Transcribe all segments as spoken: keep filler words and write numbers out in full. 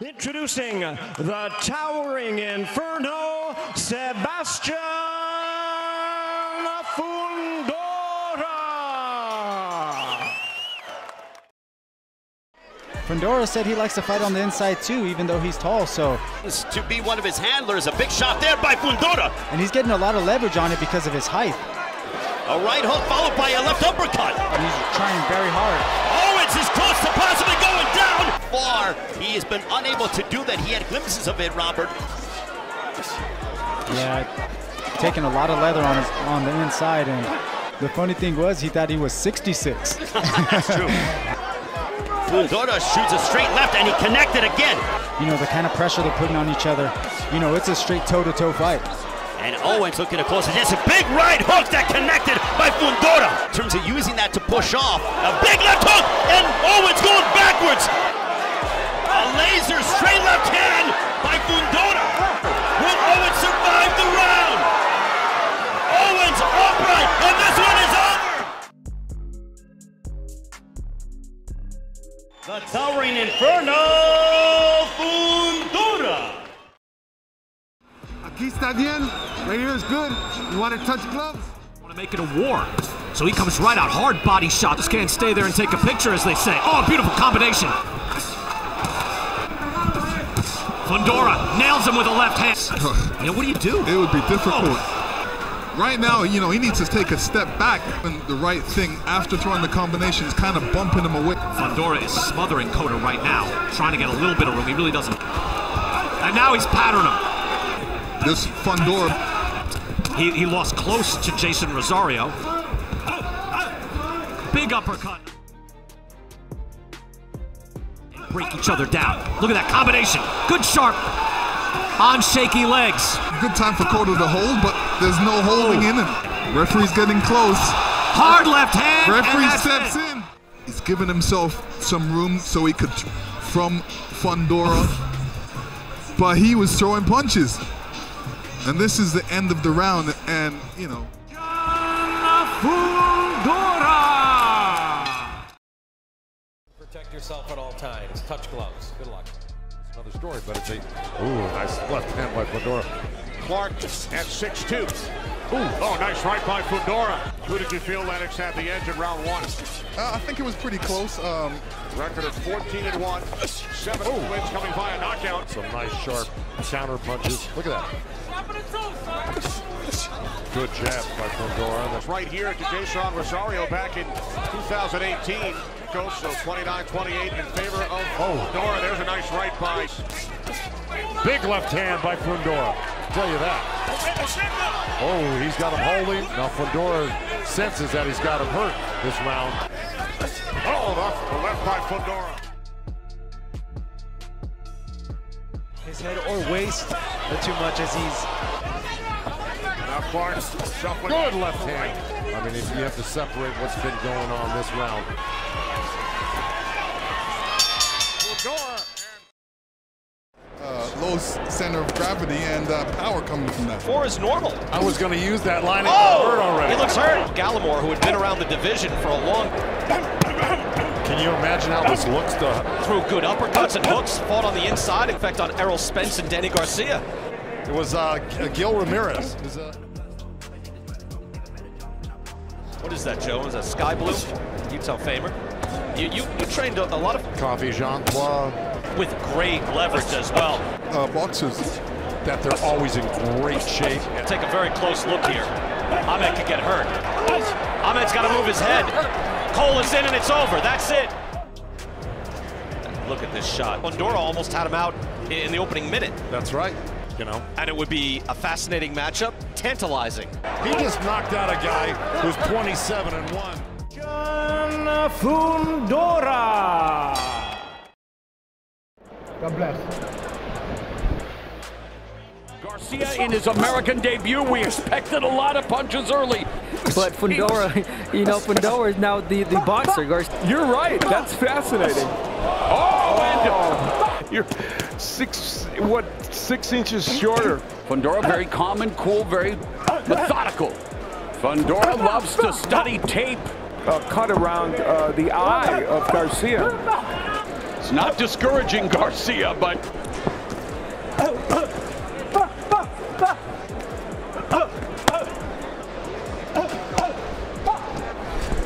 Introducing the towering inferno, Sebastian Fundora. Fundora said he likes to fight on the inside too, even though he's tall, so. To be one of his handlers, a big shot there by Fundora. And he's getting a lot of leverage on it because of his height. A right hook followed by a left uppercut. And he's trying very hard. Owens is close to possibly going down. Far, he has been unable to do that. He had glimpses of it, Robert. Yeah, taking a lot of leather on his, on the inside. And the funny thing was, he thought he was sixty-six. That's true. Fundora shoots a straight left, and he connected again. You know, the kind of pressure they're putting on each other. You know, it's a straight toe-to-toe fight. And Owens looking at closer. That's a big right hook that connected by Fundora. In terms of using that to push off. A big left hook, and Owens going backwards. A laser straight left hand by Fundora. Will Owens survive the round? Owens upright, and this one is over. The towering inferno, Fundora. Aquí está bien. Right here is good. You want to touch gloves? I want to make it a war. So he comes right out, hard body shot. Just can't stay there and take a picture, as they say. Oh, beautiful combination. Fundora nails him with a left hand. You know, what do you do? It would be difficult. Oh. Right now, you know, he needs to take a step back. And the right thing after throwing the combination is kind of bumping him away. Fundora is smothering Cota right now, trying to get a little bit of room. He really doesn't. And now he's patterning him. This Fundora. He, he lost close to Jason Rosario. Big uppercut. Break each other down. Look at that combination. Good sharp on shaky legs. Good time for Cota to hold, but there's no holding in him. Referee's getting close. Hard left hand. Referee steps in. He's giving himself some room so he could from Fundora, but he was throwing punches. And this is the end of the round, and, you know. Fundora! Protect yourself at all times. Touch gloves. Good luck. It's another story, but it's a... Ooh, nice left hand by Fundora. Clark at six two. Ooh, oh, nice right by Fundora. Who did you feel Lennox had the edge in round one? Uh, I think it was pretty close. Um, Record of fourteen and one. Seven oh. wins coming by a knockout. Some nice, sharp counter punches. Look at that. Good jab by Fundora. That's right here to Jason Rosario back in two thousand eighteen. Goes so twenty-nine twenty-eight in favor of Fundora. Oh. There's a nice right by. Big left hand by Fundora. I'll tell you that. Oh, he's got him holding. Now Fundora senses that he's got him hurt this round. Oh, off the left by Fundora. His head or waist too much as he's... Now Clark shuffling. Good left hand. I mean, if you have to separate what's been going on this round. Uh, low center of gravity and uh, power coming from that. Four is normal. I was going to use that line. Oh, hurt already. He looks hurt. Gallimore, who had been around the division for a long time. Can you imagine how this looks to... Threw good uppercuts and hooks, fought on the inside, in fact, on Errol Spence and Danny Garcia. It was uh, Gil Ramirez. It was, uh... What is that, Joe? Is that sky blue? You tell Famer. You, you, you trained a, a lot of... Coffee, Jean-Claude. With great leverage as well. Uh, boxers. That they're always in great shape. Take a very close look here. Ahmed could get hurt. Ahmed's got to move his head. Cole is in and it's over, that's it. Look at this shot. Fundora almost had him out in the opening minute. That's right, you know. And it would be a fascinating matchup, tantalizing. He just knocked out a guy who's twenty-seven and one. Fundora. God bless. Garcia in his American debut, we expected a lot of punches early. But Fundora, you know, Fundora is now the, the boxer. You're right. That's fascinating. Oh, and you're six, what, six inches shorter. Fundora, very calm and cool, very methodical. Fundora loves to study tape. Uh, cut around uh, the eye of Garcia. It's not discouraging Garcia, but...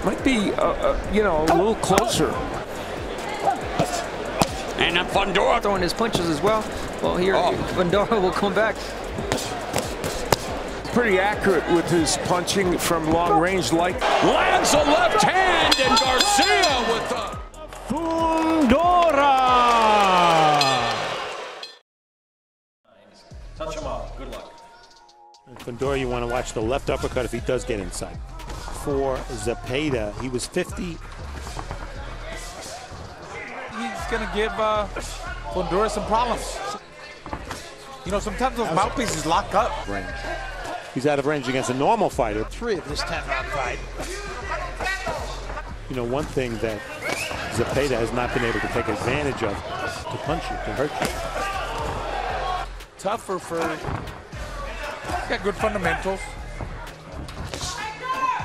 might be, uh, uh, you know, a little closer. And then Fundora throwing his punches as well. Well, here, oh. Fundora will come back. Pretty accurate with his punching from long range, like lands a left hand, and Garcia with the Fundora. Touch him up. Good luck. And Fundora, you want to watch the left uppercut if he does get inside. For Zepeda, he was fifty. He's gonna give uh, Fundora some problems. You know, sometimes those mouthpieces lock up. Range. He's out of range against a normal fighter. Three of this ten round fight. You know, one thing that Zepeda has not been able to take advantage of, to punch you, to hurt you. Tougher for... He's got good fundamentals. I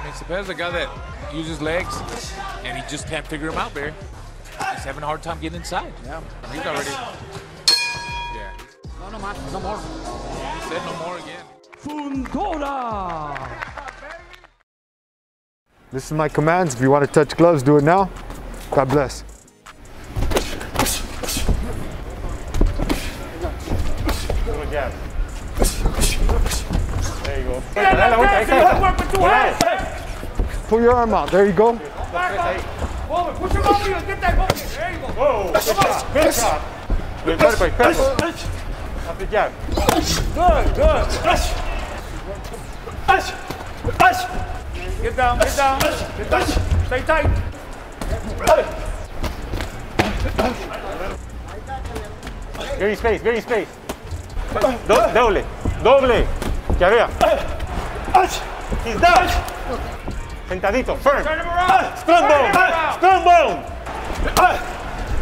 mean, Zepeda's a guy that uses legs, and he just can't figure him out, Barry. He's having a hard time getting inside. Yeah. He's already... Yeah. No, no, no more. He said no more again. Fundora! This is my commands. If you want to touch gloves, do it now. God bless. Do it again. There you go. Pull your arm out. There you go. Push your arm out. Get that hook. There you go. Whoa. Good shot. Good shot. Good shot. Good. Good. Good. Get down, get down, get down. Stay tight. Give me space, give me space. Do doble, doble. Que arriba. He's down. Sentadito, firm. Turn him around. Strong bone, strong bone.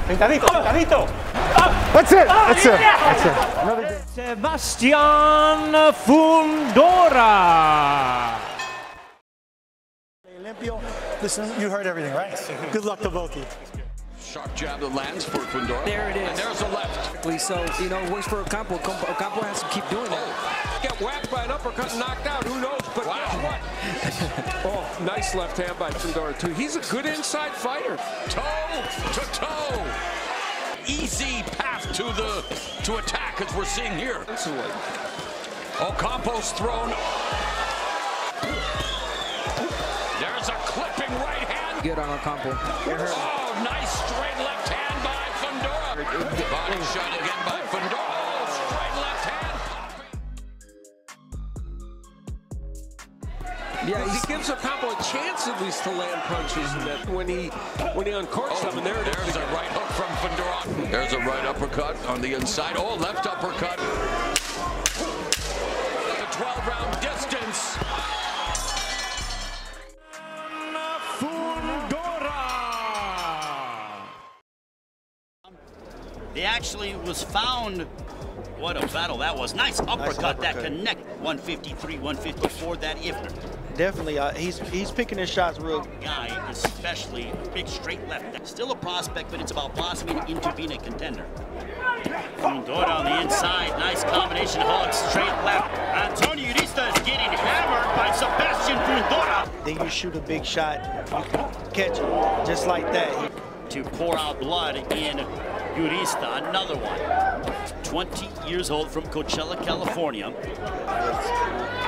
Sentadito, sentadito. That's it, that's it, that's it. Another game. Sebastian Fundora. Listen, you heard everything, right? Good luck to Volky. Sharp jab that lands for Fundora. There it is. And there's a left. So, you know, works for Ocampo. Ocampo has to keep doing that. Get whacked by an uppercut and knocked out. Who knows? But wow. Guess what? Oh, nice left hand by Fundora, too. He's a good inside fighter. Toe to toe. Easy path to the to attack, as we're seeing here. Ocampo's thrown. Get on Ocampo. Oh, nice straight left hand by Fundora. Body shot again by Fundora. Oh, straight left hand. Yeah, he gives Ocampo a chance at least to land punches when he when he uncorks them. Oh, and there it there's is. There's a right hook from Fundora. There's a right uppercut on the inside. Oh, left uppercut. At the twelve round distance. He actually was found. What a battle that was. Nice uppercut, nice uppercut. That connect. one fifty-three, one fifty-four, that Ifner. Definitely, uh, he's he's picking his shots real. Guy, especially big straight left. Still a prospect, but it's about blossoming into being a contender. Fundora on the inside, nice combination hook, straight left. Antonio Urista is getting hammered by Sebastian Fundora. Then you shoot a big shot, you can catch it, just like that. To pour out blood in Urista, another one. twenty years old from Coachella, California.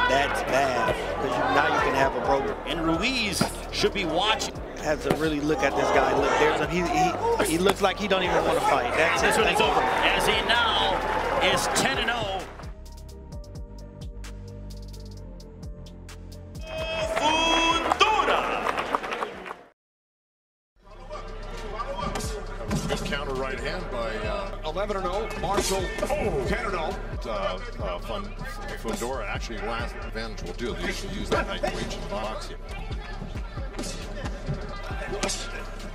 That's bad, because now you can have a broker. And Ruiz should be watching. Has to really look at this guy. Look, there's a, he, he, he looks like he don't even want to fight. That's this one is over. As he now is ten and oh. eleven and oh, Marshall, ten and oh. Uh, uh, Fundora actually last advantage will do. They usually use that height reach in boxing.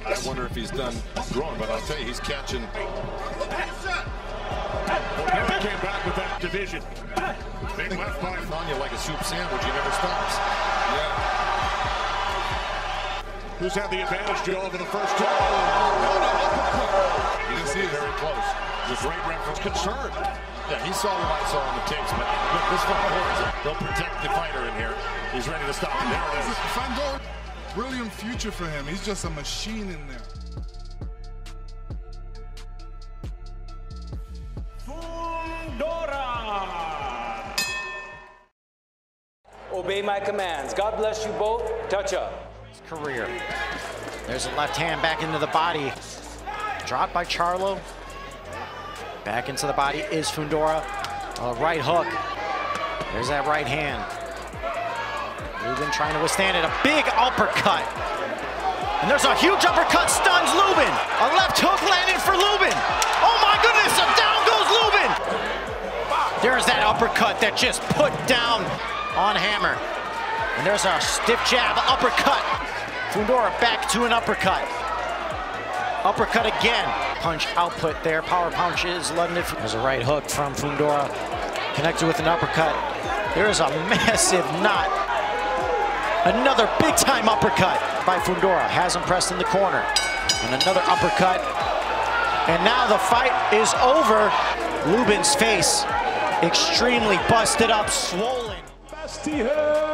I wonder if he's done growing, but I'll tell you, he's catching. Fundora came back with that division. Big left by Fanya like a soup sandwich. He never stops. Yeah. Who's had the advantage to over the first two? You can see it very close. The great referee concerned. Yeah, he saw what I saw on the tapes, but look, this fellow holds it. They'll protect the fighter in here. He's ready to stop him. There it is. Fundora, brilliant future for him. He's just a machine in there. Fundora! Obey my commands. God bless you both. Touch up. His career. There's a left hand back into the body. Dropped by Charlo. Back into the body is Fundora. A right hook. There's that right hand. Lubin trying to withstand it. A big uppercut. And there's a huge uppercut. Stuns Lubin. A left hook landed for Lubin. Oh my goodness. And down goes Lubin. There's that uppercut that just put down on Hammer. And there's a stiff jab uppercut. Fundora back to an uppercut. Uppercut again. Punch output there. Power punch is London. There's a right hook from Fundora. Connected with an uppercut. There is a massive knot. Another big time uppercut by Fundora. Has him pressed in the corner. And another uppercut. And now the fight is over. Lubin's face extremely busted up, swollen. Bastille.